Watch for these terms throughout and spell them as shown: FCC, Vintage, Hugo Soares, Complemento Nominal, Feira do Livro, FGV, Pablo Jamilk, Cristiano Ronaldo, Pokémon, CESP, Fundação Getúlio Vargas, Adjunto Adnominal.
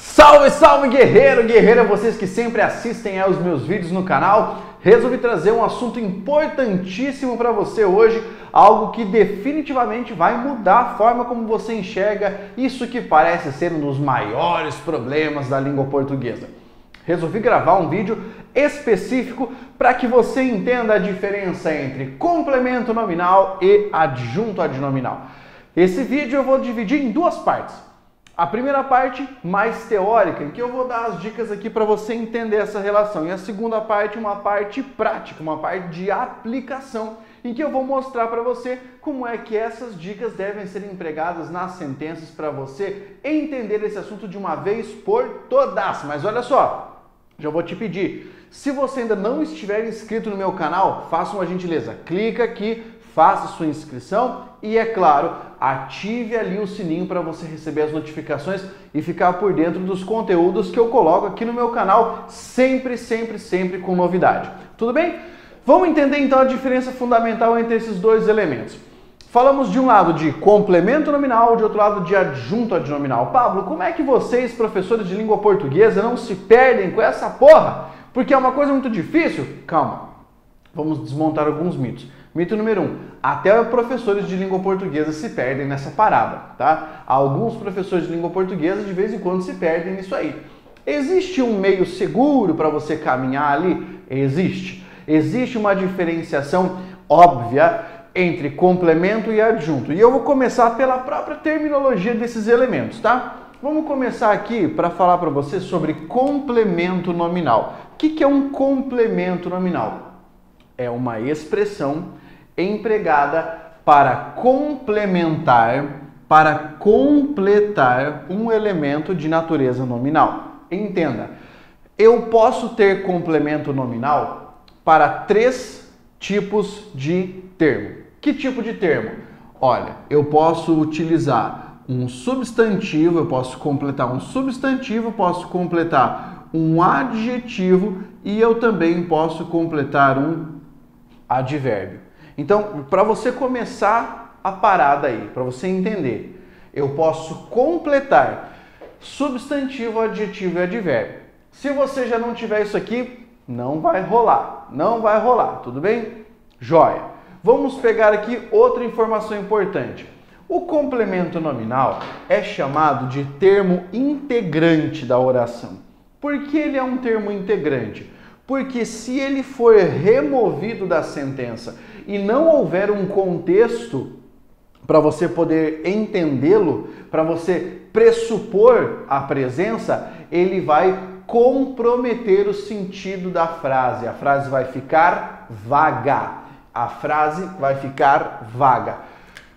Salve, salve guerreiro, guerreira, vocês que sempre assistem aos meus vídeos no canal. Resolvi trazer um assunto importantíssimo para você hoje, algo que definitivamente vai mudar a forma como você enxerga isso que parece ser um dos maiores problemas da língua portuguesa. Resolvi gravar um vídeo específico para que você entenda a diferença entre complemento nominal e adjunto adnominal. Esse vídeo eu vou dividir em duas partes. A primeira parte mais teórica, em que eu vou dar as dicas aqui para você entender essa relação. E a segunda parte, uma parte prática, uma parte de aplicação, em que eu vou mostrar para você como é que essas dicas devem ser empregadas nas sentenças para você entender esse assunto de uma vez por todas. Mas olha só, já vou te pedir, se você ainda não estiver inscrito no meu canal, faça uma gentileza, clica aqui, faça sua inscrição e, é claro, ative ali o sininho para você receber as notificações e ficar por dentro dos conteúdos que eu coloco aqui no meu canal, sempre, sempre, sempre com novidade. Tudo bem? Vamos entender então a diferença fundamental entre esses dois elementos. Falamos de um lado de complemento nominal, de outro lado de adjunto adnominal. Pablo, como é que vocês, professores de língua portuguesa, não se perdem com essa porra? Porque é uma coisa muito difícil? Calma. Vamos desmontar alguns mitos. Mito número 1. Até professores de língua portuguesa se perdem nessa parada, tá? Alguns professores de língua portuguesa de vez em quando se perdem nisso aí. Existe um meio seguro para você caminhar ali? Existe. Existe uma diferenciação óbvia entre complemento e adjunto. E eu vou começar pela própria terminologia desses elementos, tá? Vamos começar aqui para falar para você sobre complemento nominal. O que é um complemento nominal? É uma expressão empregada para complementar, para completar um elemento de natureza nominal. Entenda, eu posso ter complemento nominal para três tipos de termo. Que tipo de termo? Olha, eu posso utilizar um substantivo, eu posso completar um substantivo, posso completar um adjetivo e eu também posso completar um advérbio. Então, para você começar a parada aí, para você entender, eu posso completar substantivo, adjetivo e advérbio. Se você já não tiver isso aqui, não vai rolar. Não vai rolar, tudo bem? Joia! Vamos pegar aqui outra informação importante. O complemento nominal é chamado de termo integrante da oração. Por que ele é um termo integrante? Porque se ele for removido da sentença e não houver um contexto para você poder entendê-lo, para você pressupor a presença, ele vai comprometer o sentido da frase. A frase vai ficar vaga. A frase vai ficar vaga.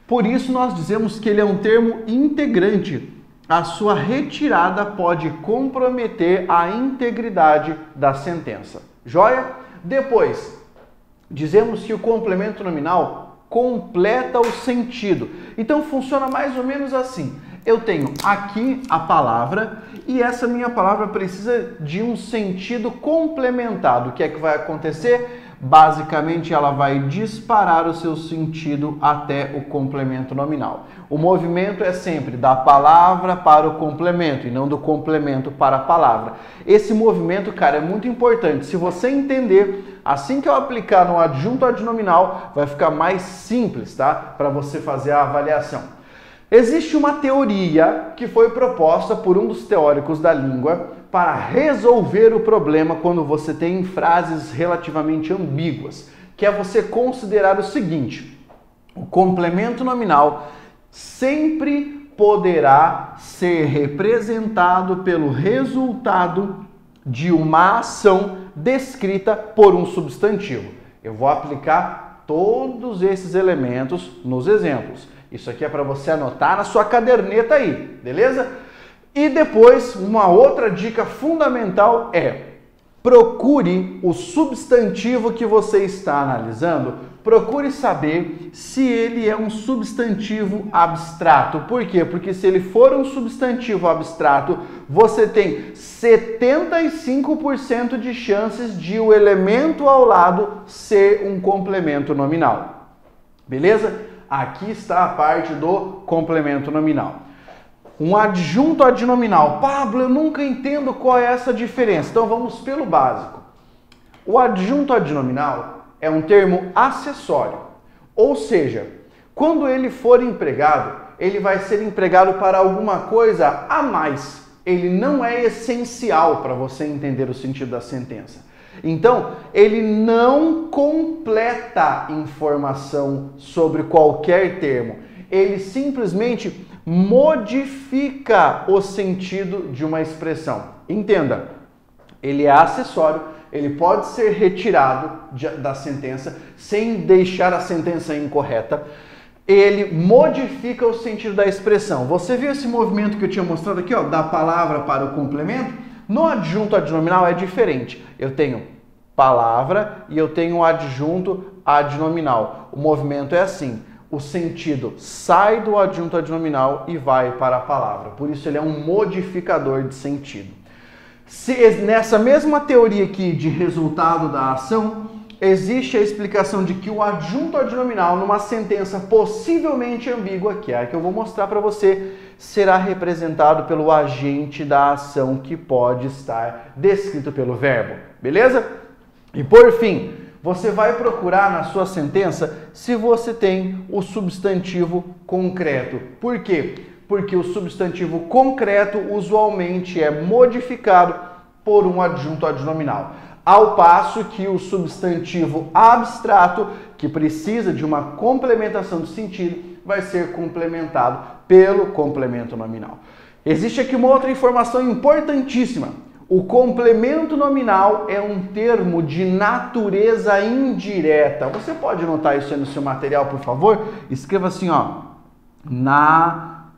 Por isso nós dizemos que ele é um termo integrante. A sua retirada pode comprometer a integridade da sentença. Joia? Depois, dizemos que o complemento nominal completa o sentido. Então funciona mais ou menos assim. Eu tenho aqui a palavra e essa minha palavra precisa de um sentido complementado. O que é que vai acontecer? Basicamente, ela vai disparar o seu sentido até o complemento nominal. O movimento é sempre da palavra para o complemento e não do complemento para a palavra. Esse movimento, cara, é muito importante. Se você entender, assim que eu aplicar no adjunto adnominal, vai ficar mais simples, tá? Para você fazer a avaliação. Existe uma teoria que foi proposta por um dos teóricos da língua para resolver o problema quando você tem frases relativamente ambíguas, que é você considerar o seguinte: o complemento nominal sempre poderá ser representado pelo resultado de uma ação descrita por um substantivo. Eu vou aplicar todos esses elementos nos exemplos. Isso aqui é para você anotar na sua caderneta aí, beleza? E depois, uma outra dica fundamental é: procure o substantivo que você está analisando, procure saber se ele é um substantivo abstrato. Por quê? Porque se ele for um substantivo abstrato, você tem 75% de chances de o elemento ao lado ser um complemento nominal. Beleza? Aqui está a parte do complemento nominal. um adjunto adnominal. Pablo, eu nunca entendo qual é essa diferença. Então vamos pelo básico. O adjunto adnominal é um termo acessório, ou seja, quando ele for empregado, ele vai ser empregado para alguma coisa a mais. Ele não é essencial para você entender o sentido da sentença. Então, ele não completa informação sobre qualquer termo. Ele simplesmente modifica o sentido de uma expressão. Entenda, ele é acessório, ele pode ser retirado da sentença sem deixar a sentença incorreta. Ele modifica o sentido da expressão. Você viu esse movimento que eu tinha mostrado aqui, ó, da palavra para o complemento? No adjunto adnominal é diferente. Eu tenho palavra e eu tenho um adjunto adnominal. O movimento é assim. O sentido sai do adjunto adnominal e vai para a palavra. Por isso ele é um modificador de sentido. Nessa mesma teoria aqui de resultado da ação, existe a explicação de que o adjunto adnominal numa sentença possivelmente ambígua, que é a que eu vou mostrar para você, será representado pelo agente da ação que pode estar descrito pelo verbo, beleza? E por fim, você vai procurar na sua sentença se você tem o substantivo concreto. Por quê? Porque o substantivo concreto usualmente é modificado por um adjunto adnominal. Ao passo que o substantivo abstrato, que precisa de uma complementação do sentido, vai ser complementado pelo complemento nominal. Existe aqui uma outra informação importantíssima. O complemento nominal é um termo de natureza indireta. Você pode anotar isso aí no seu material, por favor? Escreva assim, ó. Natureza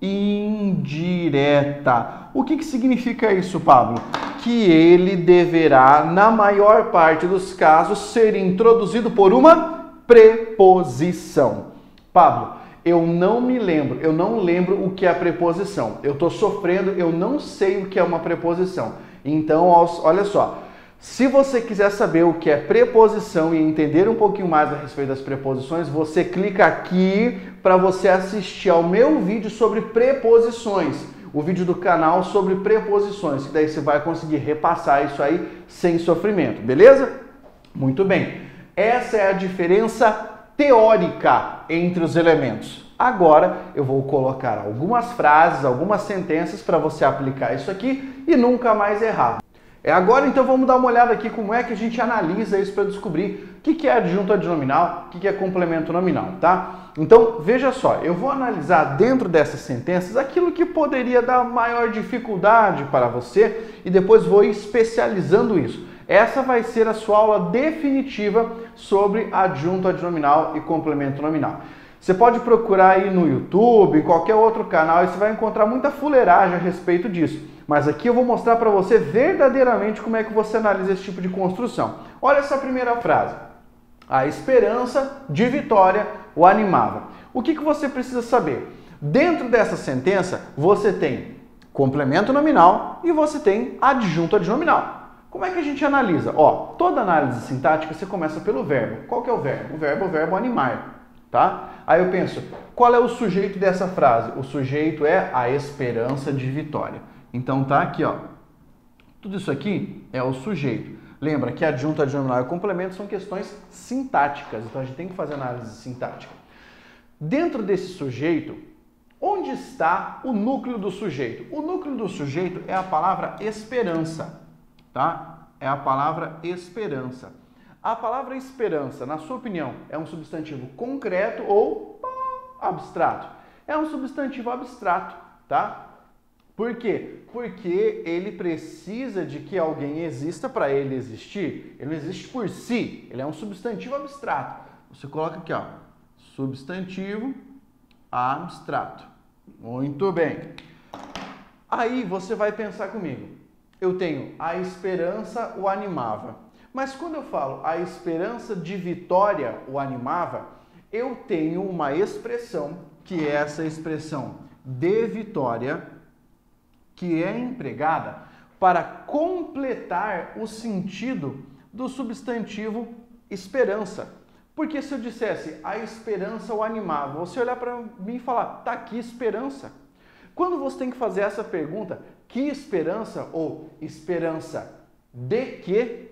indireta. O que significa isso, Pablo? Que ele deverá, na maior parte dos casos, ser introduzido por uma preposição. Pablo, eu não lembro o que é a preposição. Eu estou sofrendo, eu não sei o que é uma preposição. Então, olha só, se você quiser saber o que é preposição e entender um pouquinho mais a respeito das preposições, você clica aqui para você assistir ao meu vídeo sobre preposições, o vídeo do canal sobre preposições, que daí você vai conseguir repassar isso aí sem sofrimento, beleza? Muito bem, essa é a diferença teórica entre os elementos. Agora eu vou colocar algumas frases, algumas sentenças para você aplicar isso aqui e nunca mais errar. Agora então vamos dar uma olhada aqui como é que a gente analisa isso para descobrir o que é adjunto adnominal, o que é complemento nominal, tá? Então veja só, eu vou analisar dentro dessas sentenças aquilo que poderia dar maior dificuldade para você e depois vou especializando isso. Essa vai ser a sua aula definitiva sobre adjunto adnominal e complemento nominal. Você pode procurar aí no YouTube, em qualquer outro canal, e você vai encontrar muita fuleiragem a respeito disso. Mas aqui eu vou mostrar para você verdadeiramente como é que você analisa esse tipo de construção. Olha essa primeira frase. A esperança de vitória o animava. O que você precisa saber? Dentro dessa sentença, você tem complemento nominal e você tem adjunto adnominal. Como é que a gente analisa? Ó, toda análise sintática você começa pelo verbo. Qual que é o verbo? O verbo animar, tá? Aí eu penso, qual é o sujeito dessa frase? O sujeito é a esperança de vitória. Então tá aqui, ó. Tudo isso aqui é o sujeito. Lembra que adjunto, adnominal e complemento são questões sintáticas. Então a gente tem que fazer análise sintática. Dentro desse sujeito, onde está o núcleo do sujeito? O núcleo do sujeito é a palavra esperança. Tá? É a palavra esperança. A palavra esperança, na sua opinião, é um substantivo concreto ou abstrato? É um substantivo abstrato, tá? Por quê? Porque ele precisa de que alguém exista para ele existir. Ele não existe por si, ele é um substantivo abstrato. Você coloca aqui, ó, substantivo abstrato. Muito bem. Aí você vai pensar comigo. Eu tenho a esperança o animava. Mas quando eu falo a esperança de vitória o animava, eu tenho uma expressão, que é essa expressão de vitória, que é empregada para completar o sentido do substantivo esperança. Porque se eu dissesse, a esperança o animava, você olhar para mim e falar, tá, que esperança? Quando você tem que fazer essa pergunta, que esperança ou esperança de que,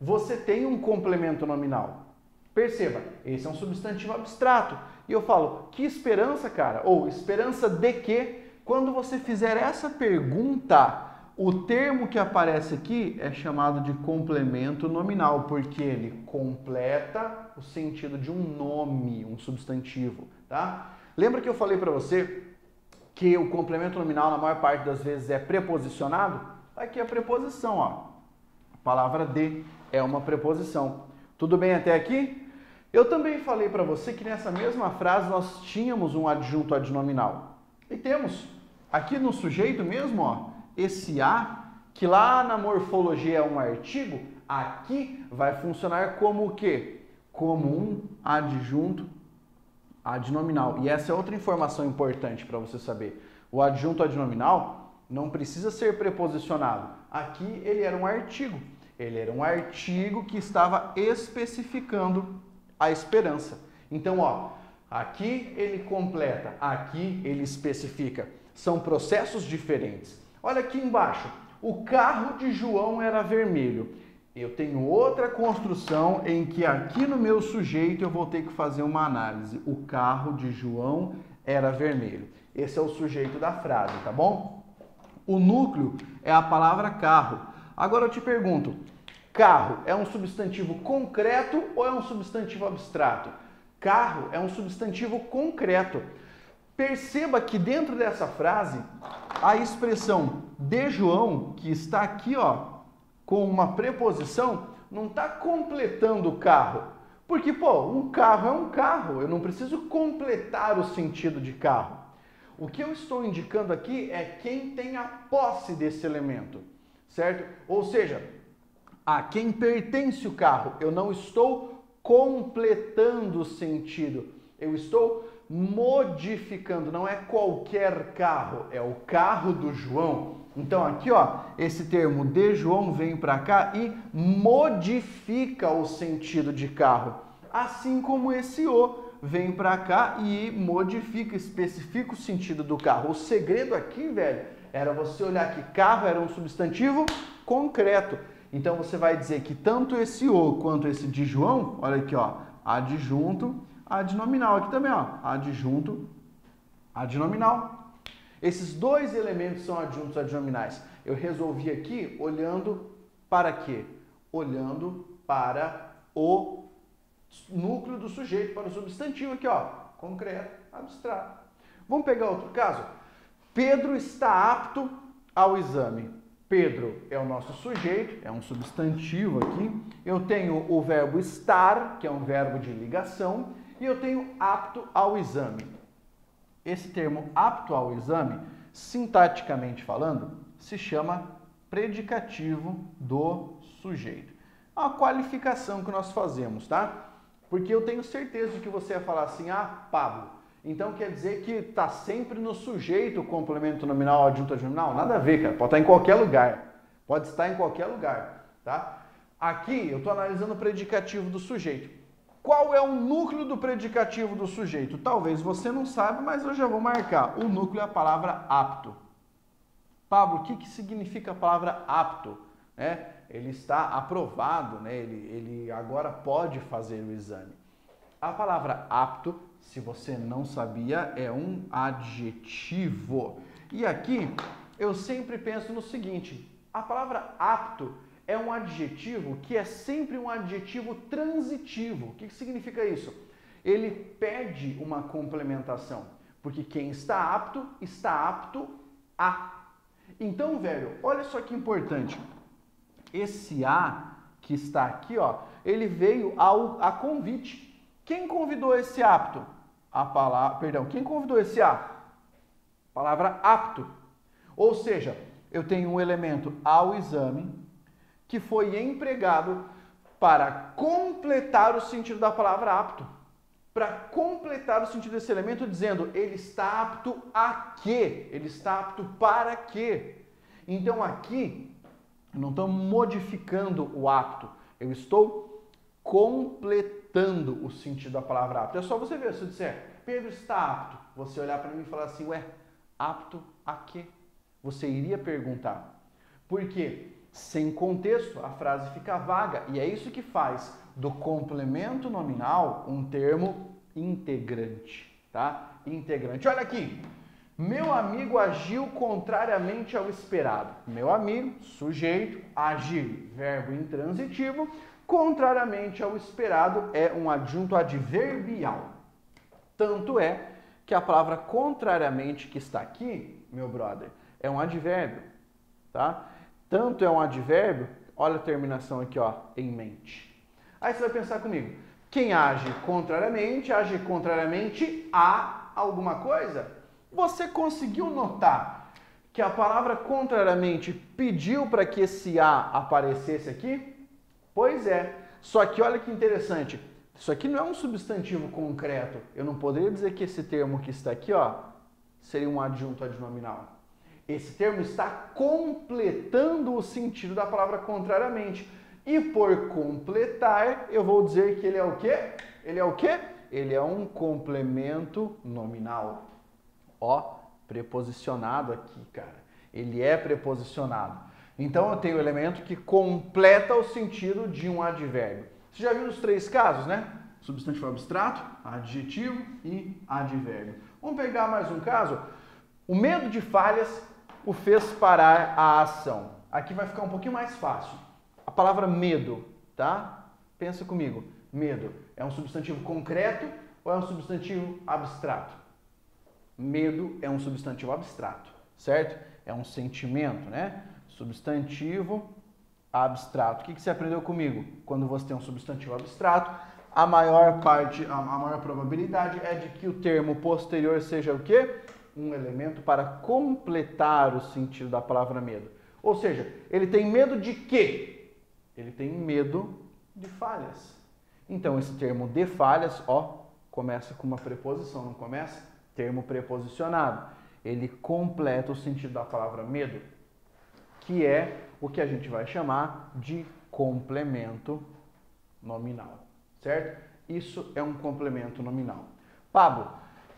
você tem um complemento nominal. Perceba, esse é um substantivo abstrato. E eu falo, que esperança, cara? Ou esperança de que? Quando você fizer essa pergunta, o termo que aparece aqui é chamado de complemento nominal, porque ele completa o sentido de um nome, um substantivo, tá? Lembra que eu falei para você que o complemento nominal, na maior parte das vezes, é preposicionado? Aqui é a preposição, ó. A palavra de é uma preposição. Tudo bem até aqui? Eu também falei para você que nessa mesma frase nós tínhamos um adjunto adnominal. E temos. Aqui no sujeito mesmo, ó. Esse a, que lá na morfologia é um artigo, aqui vai funcionar como o quê? Como um adjunto adnominal. E essa é outra informação importante para você saber. O adjunto adnominal não precisa ser preposicionado. Aqui ele era um artigo. Ele era um artigo que estava especificando a esperança. Então, ó, aqui ele completa, aqui ele especifica. São processos diferentes. Olha aqui embaixo, o carro de João era vermelho. Eu tenho outra construção em que aqui no meu sujeito eu vou ter que fazer uma análise. O carro de João era vermelho. Esse é o sujeito da frase, tá bom? O núcleo é a palavra carro. Agora eu te pergunto, carro é um substantivo concreto ou é um substantivo abstrato? Carro é um substantivo concreto. Perceba que dentro dessa frase, a expressão de João, que está aqui, ó, com uma preposição, não está completando o carro. Porque, pô, um carro é um carro, eu não preciso completar o sentido de carro. O que eu estou indicando aqui é quem tem a posse desse elemento, certo? Ou seja, a quem pertence o carro. Eu não estou completando o sentido, eu estou modificando, não é qualquer carro, é o carro do João. Então aqui, ó, esse termo de João vem para cá e modifica o sentido de carro. Assim como esse o vem para cá e modifica, especifica o sentido do carro. O segredo aqui, velho, era você olhar que carro era um substantivo concreto. Então você vai dizer que tanto esse o quanto esse de João, olha aqui, ó, adjunto adnominal, aqui também, ó, adjunto adnominal. Esses dois elementos são adjuntos adnominais. Eu resolvi aqui olhando para quê? Olhando para o núcleo do sujeito, para o substantivo aqui, ó, concreto, abstrato. Vamos pegar outro caso? Pedro está apto ao exame. Pedro é o nosso sujeito, é um substantivo aqui. Eu tenho o verbo estar, que é um verbo de ligação. E eu tenho apto ao exame. Esse termo apto ao exame, sintaticamente falando, se chama predicativo do sujeito. É uma qualificação que nós fazemos, tá? Porque eu tenho certeza de que você ia falar assim, ah, Pablo, então quer dizer que está sempre no sujeito o complemento nominal, adjunto adnominal? Nada a ver, cara. Pode estar em qualquer lugar. Pode estar em qualquer lugar, tá? Aqui eu estou analisando o predicativo do sujeito. Qual é o núcleo do predicativo do sujeito? Talvez você não saiba, mas eu já vou marcar. O núcleo é a palavra apto. Pablo, o que significa a palavra apto? Ele está aprovado, né? Ele agora pode fazer o exame. A palavra apto, se você não sabia, é um adjetivo. E aqui eu sempre penso no seguinte, a palavra apto é um adjetivo que é sempre um adjetivo transitivo. O que significa isso? Ele pede uma complementação, porque quem está apto a. Então, velho, olha só que importante. Esse a que está aqui, ó, ele veio a convite. Quem convidou esse apto? A palavra, perdão, quem convidou esse a? Palavra apto. Ou seja, eu tenho um elemento ao exame, que foi empregado para completar o sentido da palavra apto. Para completar o sentido desse elemento, dizendo ele está apto a quê? Ele está apto para quê? Então aqui, eu não estou modificando o apto, eu estou completando chutando o sentido da palavra apto. É só você ver, se eu disser Pedro está apto, você olhar para mim e falar assim, ué, apto a quê? Você iria perguntar. Porque sem contexto a frase fica vaga e é isso que faz do complemento nominal um termo integrante, tá? Integrante. Olha aqui. Meu amigo agiu contrariamente ao esperado. Meu amigo, sujeito, agir, verbo intransitivo. Contrariamente ao esperado é um adjunto adverbial. Tanto é que a palavra contrariamente que está aqui, meu brother, é um advérbio, tá? Tanto é um advérbio, olha a terminação aqui, ó, em mente. Aí você vai pensar comigo, quem age contrariamente a alguma coisa? Você conseguiu notar que a palavra contrariamente pediu para que esse a aparecesse aqui? Pois é. Só que olha que interessante. Isso aqui não é um substantivo concreto. Eu não poderia dizer que esse termo que está aqui, ó, seria um adjunto adnominal. Esse termo está completando o sentido da palavra contrariamente. E por completar, eu vou dizer que ele é o quê? Ele é o quê? Ele é um complemento nominal. Ó, preposicionado aqui, cara. Ele é preposicionado. Então, eu tenho o elemento que completa o sentido de um advérbio. Você já viu os três casos, né? Substantivo abstrato, adjetivo e advérbio. Vamos pegar mais um caso. O medo de falhas o fez parar a ação. Aqui vai ficar um pouquinho mais fácil. A palavra medo, tá? Pensa comigo. Medo é um substantivo concreto ou é um substantivo abstrato? Medo é um substantivo abstrato, certo? É um sentimento, né? Substantivo abstrato. O que você aprendeu comigo? Quando você tem um substantivo abstrato, a maior probabilidade é de que o termo posterior seja o quê? Um elemento para completar o sentido da palavra medo. Ou seja, ele tem medo de quê? Ele tem medo de falhas. Então, esse termo de falhas, ó, começa com uma preposição, não começa? Termo preposicionado, ele completa o sentido da palavra medo, que é o que a gente vai chamar de complemento nominal, certo? Isso é um complemento nominal. Pablo,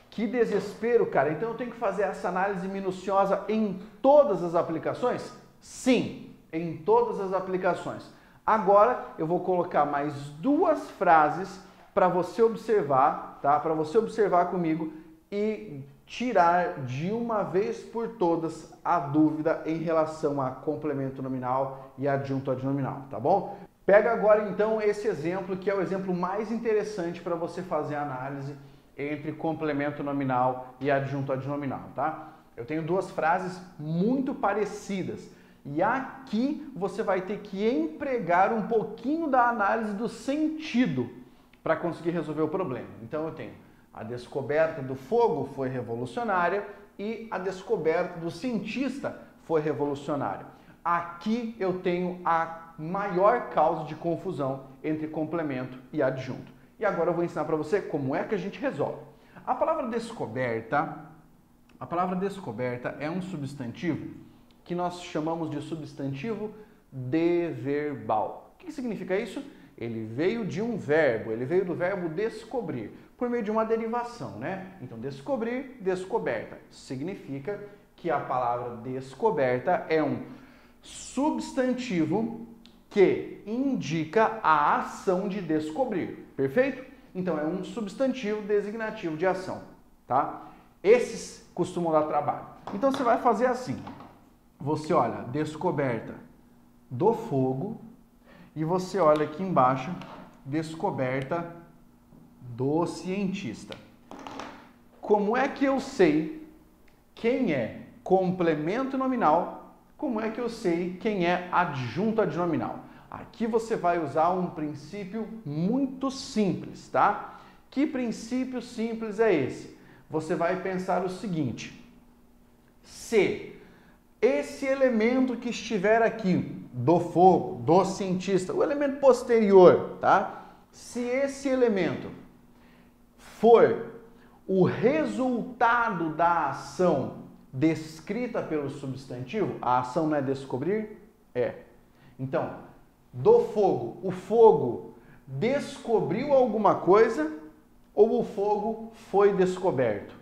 que desespero, cara, então eu tenho que fazer essa análise minuciosa em todas as aplicações? Sim, em todas as aplicações. Agora eu vou colocar mais duas frases para você observar, tá? Para você observar comigo e tirar de uma vez por todas a dúvida em relação a complemento nominal e adjunto adnominal, tá bom? Pega agora então esse exemplo, que é o exemplo mais interessante para você fazer a análise entre complemento nominal e adjunto adnominal, tá? Eu tenho duas frases muito parecidas e aqui você vai ter que empregar um pouquinho da análise do sentido para conseguir resolver o problema. Então eu tenho: a descoberta do fogo foi revolucionária e a descoberta do cientista foi revolucionária. Aqui eu tenho a maior causa de confusão entre complemento e adjunto. E agora eu vou ensinar para você como é que a gente resolve. A palavra descoberta é um substantivo que nós chamamos de substantivo deverbal. O que significa isso? Ele veio de um verbo, ele veio do verbo descobrir, por meio de uma derivação, né? Então, descobrir, descoberta. Significa que a palavra descoberta é um substantivo que indica a ação de descobrir, perfeito? Então, é um substantivo designativo de ação, tá? Esses costumam dar trabalho. Então, você vai fazer assim. Você olha, descoberta do fogo. E você olha aqui embaixo, descoberta do cientista. Como é que eu sei quem é complemento nominal? Como é que eu sei quem é adjunto adnominal? Aqui você vai usar um princípio muito simples, tá? Que princípio simples é esse? Você vai pensar o seguinte: se esse elemento que estiver aqui, do fogo, do cientista, o elemento posterior, tá? Se esse elemento for o resultado da ação descrita pelo substantivo, a ação não é descobrir? É. Então, do fogo, o fogo descobriu alguma coisa ou o fogo foi descoberto?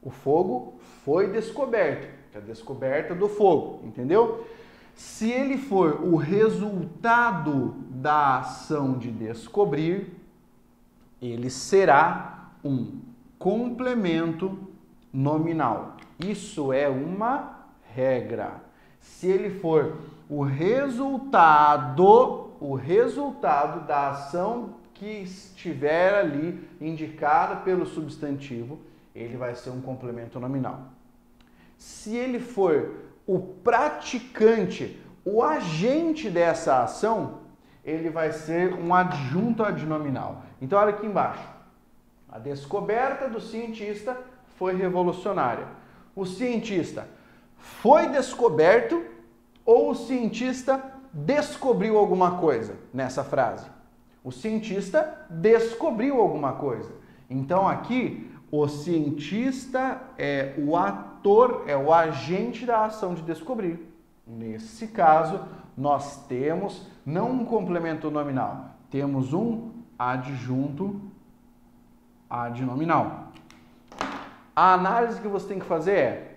O fogo foi descoberto, que é a descoberta do fogo, entendeu? Se ele for o resultado da ação de descobrir, ele será um complemento nominal. Isso é uma regra. Se ele for o resultado da ação que estiver ali indicada pelo substantivo, ele vai ser um complemento nominal. Se ele for o praticante, o agente dessa ação, ele vai ser um adjunto adnominal. Então, olha aqui embaixo. A descoberta do cientista foi revolucionária. O cientista foi descoberto ou o cientista descobriu alguma coisa nessa frase? O cientista descobriu alguma coisa. Então, aqui, o cientista é o ator, é o agente da ação de descobrir. Nesse caso, nós temos não um complemento nominal, temos um adjunto adnominal. A análise que você tem que fazer é,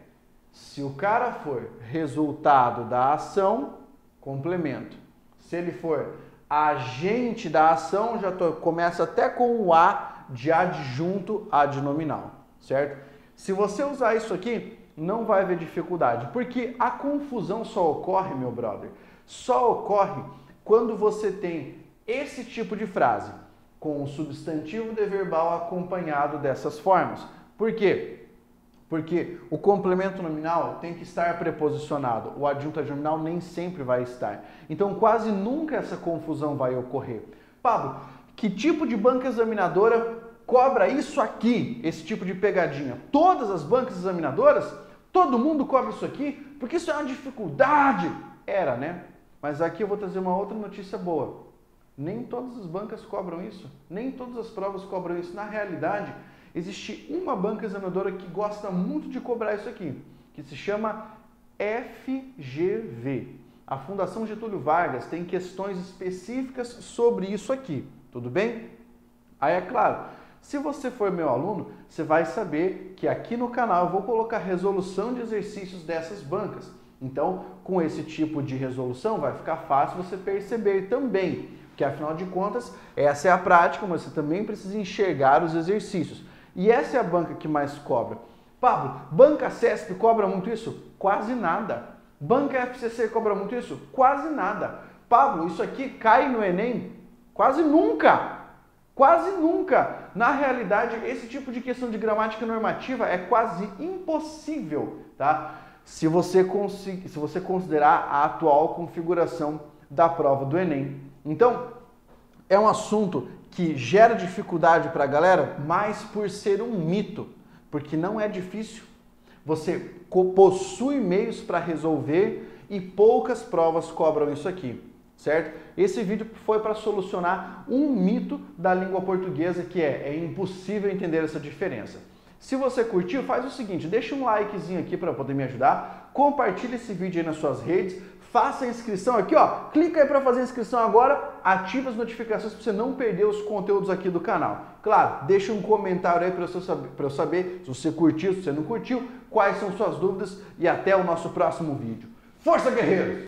se o cara for resultado da ação, complemento. Se ele for agente da ação, começa até com o A, de adjunto adnominal, certo? Se você usar isso aqui, não vai haver dificuldade, porque a confusão só ocorre, meu brother, só ocorre quando você tem esse tipo de frase, com o substantivo deverbal acompanhado dessas formas. Por quê? Porque o complemento nominal tem que estar preposicionado, o adjunto adnominal nem sempre vai estar. Então, quase nunca essa confusão vai ocorrer. Pablo, que tipo de banca examinadora cobra isso aqui, esse tipo de pegadinha? Todas as bancas examinadoras, todo mundo cobra isso aqui, porque isso é uma dificuldade. Era, né? Mas aqui eu vou trazer uma outra notícia boa. Nem todas as bancas cobram isso, nem todas as provas cobram isso. Na realidade, existe uma banca examinadora que gosta muito de cobrar isso aqui, que se chama FGV. A Fundação Getúlio Vargas tem questões específicas sobre isso aqui. Tudo bem? Aí é claro, se você for meu aluno, você vai saber que aqui no canal eu vou colocar resolução de exercícios dessas bancas. Então, com esse tipo de resolução, vai ficar fácil você perceber também, que afinal de contas, essa é a prática, mas você também precisa enxergar os exercícios. E essa é a banca que mais cobra. Pablo, banca CESP cobra muito isso? Quase nada. Banca FCC cobra muito isso? Quase nada. Pablo, isso aqui cai no Enem? Quase nunca! Quase nunca! Na realidade, esse tipo de questão de gramática normativa é quase impossível, tá? Se você considerar a atual configuração da prova do Enem. Então, é um assunto que gera dificuldade para a galera, mas por ser um mito, porque não é difícil. Você possui meios para resolver e poucas provas cobram isso aqui. Certo? Esse vídeo foi para solucionar um mito da língua portuguesa, que é impossível entender essa diferença. Se você curtiu, faz o seguinte, deixa um likezinho aqui para poder me ajudar, compartilha esse vídeo aí nas suas redes, faça a inscrição aqui, ó, clica aí para fazer a inscrição agora, ativa as notificações para você não perder os conteúdos aqui do canal. Claro, deixa um comentário aí para eu saber se você curtiu, se você não curtiu, quais são suas dúvidas e até o nosso próximo vídeo. Força, guerreiros!